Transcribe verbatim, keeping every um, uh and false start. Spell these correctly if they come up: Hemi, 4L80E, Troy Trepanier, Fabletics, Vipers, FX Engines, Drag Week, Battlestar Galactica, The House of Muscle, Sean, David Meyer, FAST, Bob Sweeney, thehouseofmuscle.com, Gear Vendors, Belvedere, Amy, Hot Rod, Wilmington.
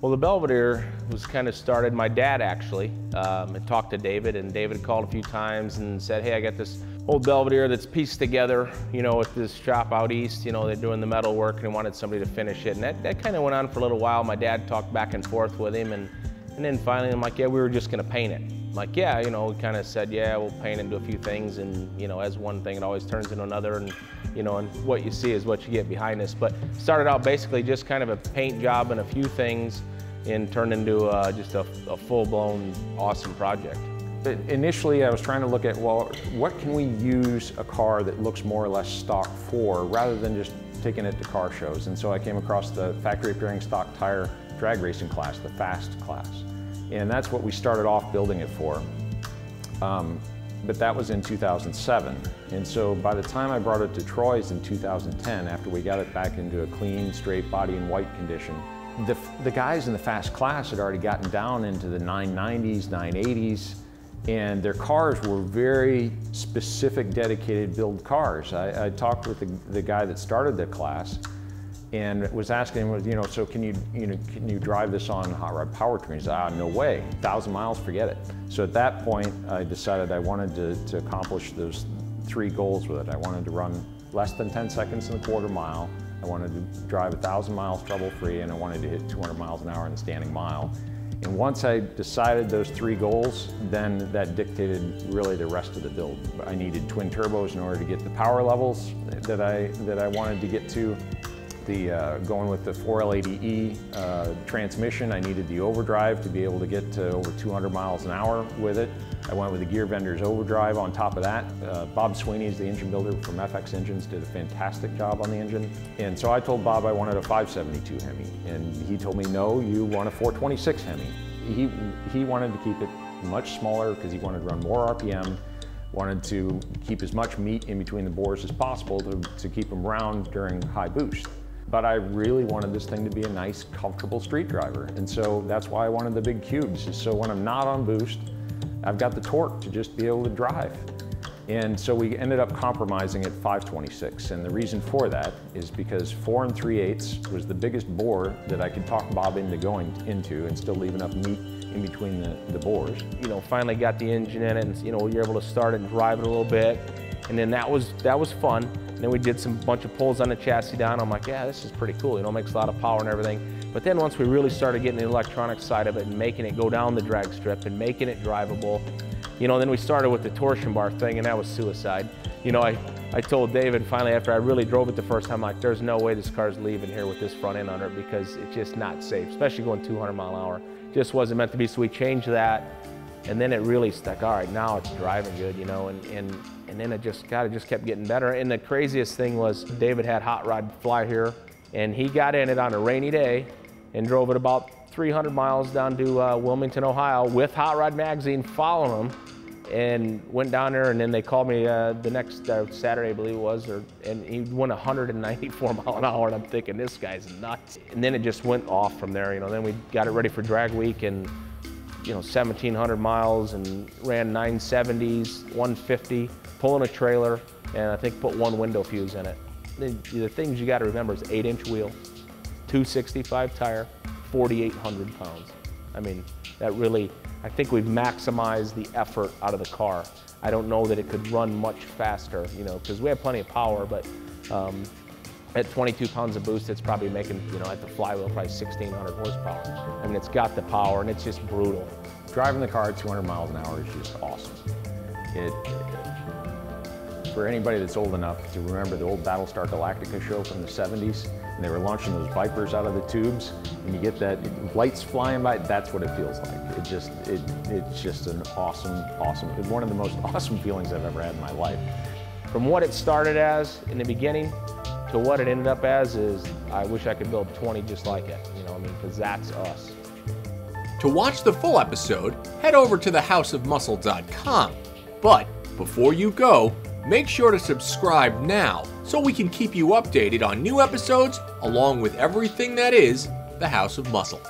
Well, the Belvedere was kind of started, my dad actually, um, had talked to David, and David called a few times and said, hey, I got this old Belvedere that's pieced together, you know, with this shop out east, you know, they're doing the metal work and wanted somebody to finish it. And that, that kind of went on for a little while. My dad talked back and forth with him, and, and then finally I'm like, yeah, we were just gonna paint it. I'm like, yeah, you know, we kind of said, yeah, we'll paint it and do a few things, and, you know, as one thing, it always turns into another, and, you know, and what you see is what you get behind us. But started out basically just kind of a paint job and a few things, and turned into uh, just a, a full-blown awesome project. But initially, I was trying to look at, well, what can we use a car that looks more or less stock for, rather than just taking it to car shows? And so I came across the factory appearing stock tire drag racing class, the FAST class, and that's what we started off building it for. Um, but that was in two thousand seven. And so by the time I brought it to Troy's in two thousand ten, after we got it back into a clean, straight body and white condition, the, the guys in the FAST class had already gotten down into the nine nineties, nine eighties, and their cars were very specific, dedicated build cars. I, I talked with the, the guy that started the class, and was asking him, you know, so can you, you know, can you drive this on hot rod powertrains? He said, ah, no way, thousand miles, forget it. So at that point, I decided I wanted to, to accomplish those three goals with it. I wanted to run less than ten seconds in a quarter mile. I wanted to drive a thousand miles trouble-free, and I wanted to hit two hundred miles an hour in the standing mile. And once I decided those three goals, then that dictated really the rest of the build. I needed twin turbos in order to get the power levels that I, that I wanted to get to. The, uh, going with the four L eighty E uh, transmission, I needed the overdrive to be able to get to over two hundred miles an hour with it. I went with the Gear Vendors overdrive on top of that. Uh, Bob Sweeney, the engine builder from F X Engines, did a fantastic job on the engine. And so I told Bob I wanted a five seventy-two Hemi, and he told me, no, you want a four twenty-six Hemi. He, he wanted to keep it much smaller because he wanted to run more R P M, wanted to keep as much meat in between the bores as possible to, to keep them round during high boost. But I really wanted this thing to be a nice, comfortable street driver. And so that's why I wanted the big cubes. So when I'm not on boost, I've got the torque to just be able to drive. And so we ended up compromising at five twenty-six. And the reason for that is because four and three eighths was the biggest bore that I could talk Bob into going into and still leave enough meat in between the, the bores. You know, finally got the engine in it, and you know, you're able to start it and drive it a little bit. And then that was, that was fun. And then we did some bunch of pulls on the chassis down. I'm like, yeah, this is pretty cool. You know, it makes a lot of power and everything. But then once we really started getting the electronic side of it and making it go down the drag strip and making it drivable, you know, then we started with the torsion bar thing, and that was suicide. You know, I, I told David finally after I really drove it the first time, I'm like, there's no way this car's leaving here with this front end under it because it's just not safe, especially going two hundred mile an hour. Just wasn't meant to be, so we changed that. And then it really stuck, all right, now it's driving good, you know, and, and, and then it just, God, it just kept getting better. And the craziest thing was David had Hot Rod fly here, and he got in it on a rainy day and drove it about three hundred miles down to uh, Wilmington, Ohio with Hot Rod magazine following him, and went down there, and then they called me uh, the next uh, Saturday, I believe it was, or, and he went one hundred ninety-four mile an hour, and I'm thinking, this guy's nuts. And then it just went off from there, you know, then we got it ready for Drag Week, and you know, seventeen hundred miles, and ran nine seventies, one fifty, pulling a trailer, and I think put one window fuse in it. The, the things you got to remember is eight inch wheel, two sixty-five tire, forty-eight hundred pounds. I mean, that really, I think we've maximized the effort out of the car. I don't know that it could run much faster, you know, because we have plenty of power, but um, at twenty-two pounds of boost, it's probably making, you know, at the flywheel, probably sixteen hundred horsepower. I mean, it's got the power, and it's just brutal. Driving the car at two hundred miles an hour is just awesome. It, it, for anybody that's old enough to remember the old Battlestar Galactica show from the seventies, and they were launching those Vipers out of the tubes, and you get that lights flying by, that's what it feels like. It just, it, it's just an awesome, awesome, one of the most awesome feelings I've ever had in my life. From what it started as in the beginning, to what it ended up as is, I wish I could build twenty just like it, you know what I mean, because that's us. To watch the full episode, head over to the house of muscle dot com. But before you go, make sure to subscribe now so we can keep you updated on new episodes along with everything that is The House of Muscle.